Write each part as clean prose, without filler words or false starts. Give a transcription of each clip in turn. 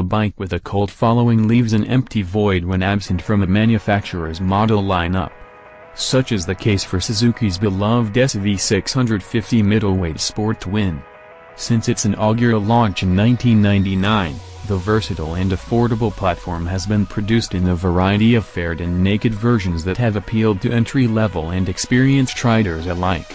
A bike with a cult following leaves an empty void when absent from a manufacturer's model lineup. Such is the case for Suzuki's beloved SV650 middleweight sport twin. Since its inaugural launch in 1999, the versatile and affordable platform has been produced in a variety of fared and naked versions that have appealed to entry-level and experienced riders alike.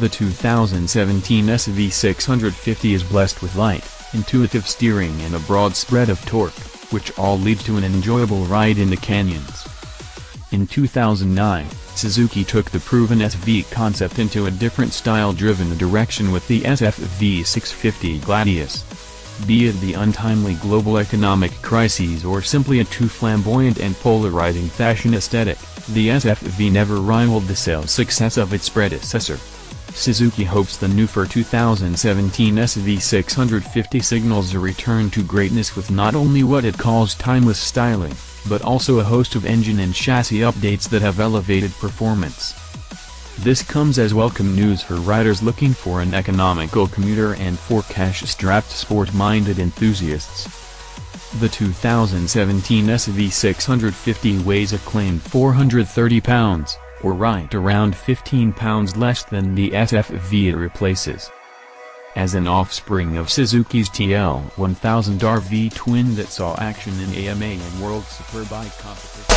The 2017 SV650 is blessed with light, intuitive steering and a broad spread of torque, which all lead to an enjoyable ride in the canyons. In 2009, Suzuki took the proven SV concept into a different style-driven direction with the SFV650 Gladius. Be it the untimely global economic crises or simply a too flamboyant and polarizing fashion aesthetic, the SFV never rivaled the sales success of its predecessor. Suzuki hopes the new for 2017 SV650 signals a return to greatness with not only what it calls timeless styling, but also a host of engine and chassis updates that have elevated performance. This comes as welcome news for riders looking for an economical commuter and for cash-strapped sport-minded enthusiasts. The 2017 SV650 weighs a claimed 430 pounds, or right around 15 pounds less than the SFV it replaces. As an offspring of Suzuki's TL1000 RV twin that saw action in AMA and World Superbike competition.